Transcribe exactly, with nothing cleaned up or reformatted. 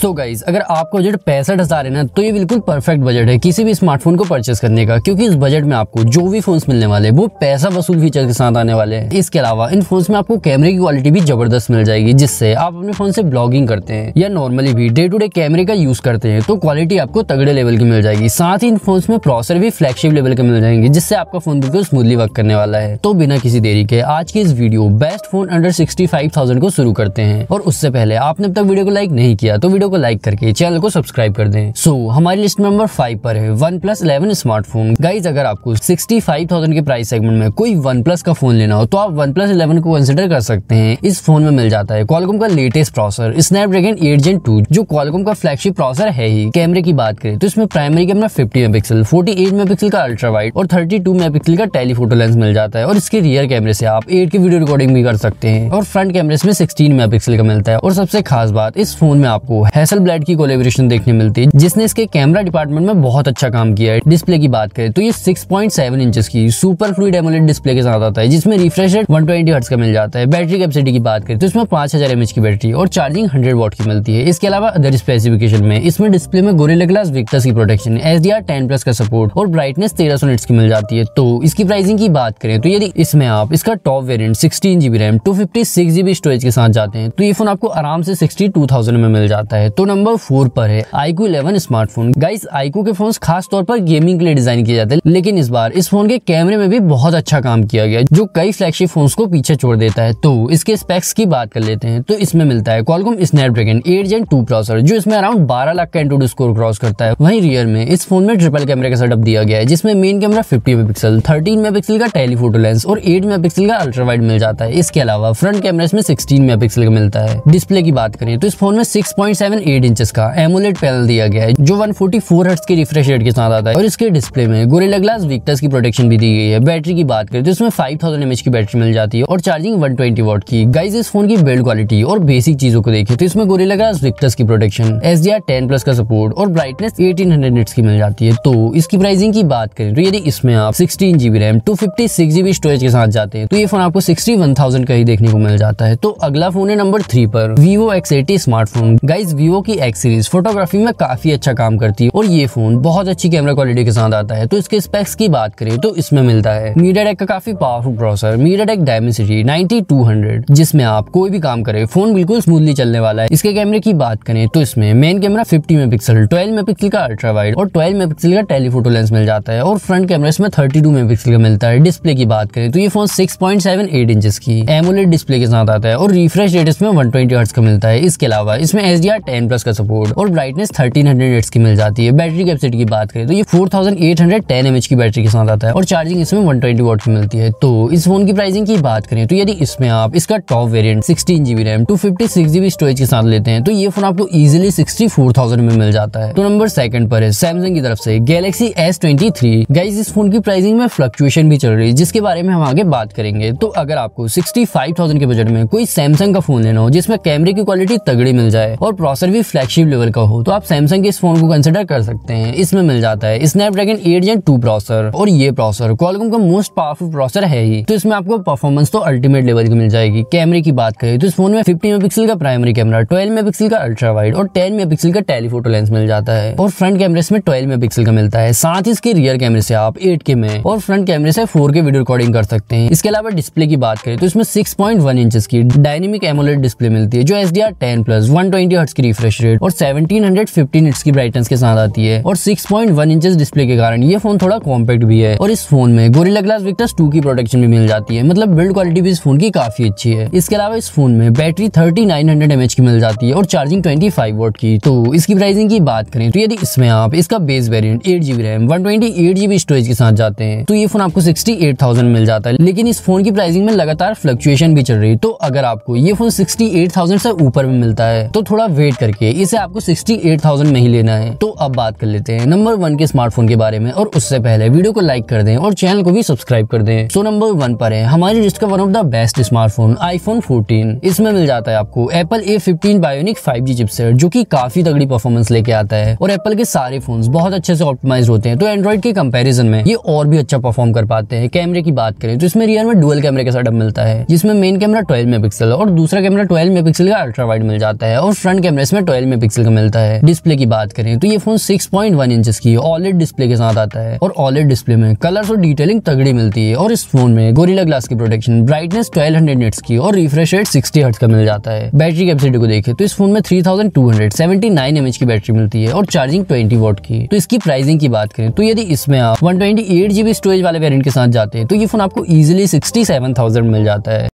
So guys अगर आपको budget पैंसठ हजार है ना तो ये बिल्कुल परफेक्ट बजट है किसी भी स्मार्टफोन को परचेस करने का, क्योंकि इस बजट में आपको जो भी फोन्स मिलने वाले वो पैसा वसूल फीचर के साथ आने वाले हैं। इसके अलावा इन फोन्स में आपको कैमरे की क्वालिटी भी जबरदस्त मिल जाएगी, जिससे आप अपने फोन से ब्लॉगिंग करते हैं या नॉर्मली भी डे टू डे कैमरे का यूज करते हैं तो क्वालिटी आपको तगड़े लेवल की मिल जाएगी। साथ ही इन फोन्स में प्रोसेसर भी फ्लैगशिप लेवल के मिल जाएंगे, जिससे आपका फोन बिल्कुल स्मूथली वर्क करने वाला है। तो बिना किसी देरी के आज की इस video best phone under sixty five thousand को शुरू करते हैं। और उससे पहले आपने अब तक वीडियो को लाइक नहीं किया तो वीडियो को लाइक करके चैनल को सब्सक्राइब कर दें। सो so, हमारी लिस्ट नंबर फाइव पर है OnePlus इलेवन स्मार्टफोन। गाइज अगर आपको पैंसठ हज़ार के प्राइस सेगमेंट में कोई OnePlus का फोन लेना हो तो आप OnePlus इलेवन को कंसिडर कर सकते हैं। इस फोन में मिल जाता है Qualcomm का latest processor Snapdragon eight gen two जो Qualcomm का फ्लैगशिप प्रोसेसर है ही। कैमरे की बात करें तो इसमें primary camera fifty megapixel, forty eight megapixel का अल्ट्रा वाइड और थर्टी टू मेगापिक्सल का टेलीफोटो लेंस मिल जाता है। और इसके रियर कैमरे से आप एट की वीडियो रिकॉर्डिंग भी कर सकते हैं और फ्रंट कैमरे में सिक्सटीन मेगापिक्सल का मिलता है। और सबसे खास बात, इस फोन में आपको Hasselblad की कोलैबोरेशन देखने मिलती है, जिसने इसके कैमरा डिपार्टमेंट में बहुत अच्छा काम किया है। डिस्प्ले की बात करें तो ये सिक्स पॉइंट सेवन इंचेस की सुपर फ्लूइड एमोलेड डिस्प्ले के साथ आता है, जिसमें refresh rate one twenty hertz का मिल जाता है। बैटरी कैपेसिटी की बात करें तो इसमें पांच हज़ार एम ए एच की बैटरी और चार्जिंग हंड्रेड वॉट की मिलती है। इसके अलावा अदर स्पेसिफिकेशन में इसमें डिस्प्ले में Gorilla Glass Victus की protection, S D R ten plus का सपोर्ट और ब्राइटनेस तेरह सौ निट्स की मिल जाती है। तो इसकी प्राइसिंग की बात करें तो यदि इसमें आप इसका top variant sixteen GB RAM two fifty six GB storage के साथ जाते हैं तो ये फोन आपको आराम से सिक्सटी टू थाउजेंड में मिल जाता है। तो नंबर फोर पर है iQOO eleven smartphone. Guys iQOO के फोन्स खास तौर पर गेमिंग के लिए डिजाइन किए जाते हैं, लेकिन इस बार इस फोन के कैमरे में भी बहुत अच्छा काम किया गया जो कई फ्लैगशिप फोन्स को पीछे छोड़ देता है। तो इसके स्पेक्स की बात कर लेते हैं तो इसमें मिलता है Qualcomm Snapdragon eight gen two processor जो इसमें अराउंड बारह लाख का एंटूड स्कोर क्रॉस करता है। वहीं रियर में इस फोन में ट्रिपल कैमरे का सेटअप दिया गया है, जिसमें main camera fifty megapixel, thirteen megapixel का टेलीफोटो लेंस और एट मेगापिक्सल का अल्ट्रा वाइड मिल जाता है। इसके अलावा फ्रंट कैमरे में सिक्सटीन मेगापिक्सल का मिलता है। डिस्प्ले की बात करें तो इस फोन में six point seven eight inches का एमोलेड पैनल दिया गया है जो वन फोर्टी फोर हर्ट्ज के रिफ्रेश रेट के साथ आता है। और इसके डिस्प्ले में Gorilla Glass Victus की प्रोटेक्शन भी दी गई है। बैटरी की बात करें तो इसमें five thousand M A H की बैटरी मिल जाती है और चार्जिंग वन ट्वेंटी वॉट की। गाइस इस फोन की बिल्ड क्वालिटी और बेसिक चीजों को देखें तो इसमें Gorilla Glass Victus की protection, S D R ten plus का सपोर्ट और ब्राइटनेस एटीन हंड्रेड निट्स की मिल जाती है। तो इसकी प्राइसिंग की बात करें तो यदि इसमें आप sixteen GB RAM two fifty six GB storage के साथ जाते हैं तो ये फोन आपको सिक्सटी वन थाउजेंड का ही देखने को मिल जाता है। तो अगला फोन है नंबर थ्री पर Vivo X eighty smartphone. Guys Vivo की एक्स सीरीज फोटोग्राफी में काफी अच्छा काम करती है और ये फोन बहुत अच्छी कैमरा क्वालिटी के साथ आता है। तो इसके स्पेक्स की बात करें तो इसमें मिलता है MediaTek का काफी powerful processor MediaTek Dimensity ninety two hundred, जिसमें आप कोई भी काम करें फोन बिल्कुल स्मूथली चलने वाला है। इसके कैमरे की बात करें तो इसमें main camera fifty megapixel, twelve megapixel का अल्ट्रा वाइड और ट्वेल्व मेगापिक्सल का टेलीफोटो लेंस मिल जाता है और फ्रंट कैमरा इसमें थर्टी टू मेगापिक्सल का मिलता है। डिस्प्ले की बात करें तो ये phone six point seven eight inches की एमोलेड डिस्प्ले के साथ आता है और रिफ्रेश रेट इसमें वन ट्वेंटी हर्ट्ज का मिलता है। इसके अलावा इसमें S D R ten plus का सपोर्ट और ब्राइटनेस थर्टीन हंड्रेड निट्स की मिल जाती है। बैटरी कैपेसिटी की बात करें तो ये four thousand eight hundred ten M A H की बैटरी के साथ आता है और चार्जिंग इसमें वन ट्वेंटी वॉट की मिलती है। तो इस फोन की प्राइसिंग की बात करें तो यदि इसमें आप इसका top variant sixteen GB RAM two fifty six GB storage के साथ लेते हैं तो ये फोन आपको इजीली सिक्सटी फोर थाउजेंड में मिल जाता है। तो नंबर सेकंड पर है Samsung की तरफ से Galaxy S twenty three. Guys इस फोन की प्राइसिंग में फ्लक्चुएशन भी चल रही है, जिसके बारे में हम आगे बात करेंगे। तो अगर आपको सिक्सटी फाइव थाउजेंड के बजट में कोई Samsung का फोन लेना हो जिसमें कैमरे की क्वालिटी तगड़ी मिल जाए और प्रोसेसर भी फ्लैगशिप लेवल का हो तो आप Samsung के इस फोन को कंसिडर कर सकते हैं। इसमें मिल जाता है Snapdragon eight gen two processor और ये प्रोसेसर Qualcomm का मोस्ट पावरफुल प्रोसेसर है ही। तो इसमें आपको परफॉर्मेंस तो अल्टीमेट लेवल की मिल जाएगी। कैमरे की बात करें तो इस फोन में फिफ्टी मेगापिक्सल का प्राइमरी कैमरा, ट्वेल्व मेगापिक्सल का अल्ट्रा वाइड और टेन मेगापिक्सल का टेलीफोटो लेंस मिल जाता है और फ्रंट कैमरे इसमें ट्वेल्व मेगापिक्सल का मिलता है। साथ ही इसके रियर कैमरे से आप एट के में और फ्रंट कैमरे से फोर के वीडियो रिकॉर्डिंग कर सकते हैं। इसके अलावा डिस्प्ले की बात करें तो इसमें सिक्स पॉइंट वन इंचेस की डायनेमिक एमोलेड डिस्प्ले मिलती है जो S D R ten plus, one twenty hertz की रिफ्रेश रेट और सेवनटीन फिफ्टी निट्स की ब्राइटनेस के साथ आती है। और six point one inches display के कारण ये फोन थोड़ा कॉम्पैक्ट भी है और इस फोन में Gorilla Glass Victus टू की प्रोटेक्शन भी मिल जाती है। मतलब बिल्ड क्वालिटी भी इस फोन की काफी अच्छी है। इसके अलावा इस फोन में battery thirty nine hundred M A H की मिल जाती है और चार्जिंग ट्वेंटी फाइव वॉट की। तो इसकी प्राइसिंग की बात करें तो यदि इसमें आप इसका base variant eight GB RAM one twenty eight GB storage के साथ जाते हैं तो ये फोन आपको सिक्सटी एट थाउजेंड मिल जाता है। लेकिन इस फोन की प्राइसिंग में लगातार फ्लक्चुएशन भी चल रही है। तो अगर आपको ये फोन सिक्सटी एट थाउजेंड से ऊपर में मिलता है तो थोड़ा वेट करके इसे आपको सिक्सटी एट थाउजेंड में ही लेना है। तो अब बात कर लेते हैं नंबर वन के स्मार्टफोन के बारे में, और उससे पहले वीडियो को लाइक कर दें और चैनल को भी सब्सक्राइब कर दें। तो नंबर वन पर है हमारी लिस्ट का one of the best smartphone iPhone fourteen. इसमें मिल जाता है आपको Apple A fifteen Bionic five G chipset जो कि काफी तगड़ी परफॉर्मेंस लेके आता है और Apple के सारे फोन्स बहुत अच्छे से ऑप्टिमाइज होते हैं तो एंड्रॉइड के कंपैरिजन में ये और भी अच्छा परफॉर्म कर पाते हैं। कैमरे की बात करें तो इसमें रियर में डुअल कैमरे का सेटअप मिलता है, जिसमें मेन कैमरा ट्वेल्व मेगापिक्सल और दूसरा कैमरा ट्वेल्व मेगापिक्सल का अल्ट्रा वाइड मिल जाता है और फ्रंट कैमरे इसमें ट्वेल्व मेगा पिक्सल का मिलता है। डिस्प्ले की बात करें तो ये phone six point one inch की ऑलेड डिस्प्ले के साथ आता है और ऑलेड डिस्प्ले में कलर्स और डिटेलिंग तगड़ी मिलती है। और इस फोन में गोरिल्ला ग्लास की protection, brightness twelve hundred nits की और रिफ्रेश रेट सिक्सटी हर्ट्ज का मिल जाता है। बैटरी कैपेसिटी को देखें तो इस फोन में three thousand two hundred seventy nine M H की बैटरी मिलती है और चार्जिंग ट्वेंटी वॉट की। तो इसकी प्राइसिंग की बात करें तो यदि इसमें आप one twenty eight GB storage वाले वेरिएंट के साथ जाते हैं तो ये फोन आपको इजिली सिक्सटी सेवन थाउजेंड मिल जाता है।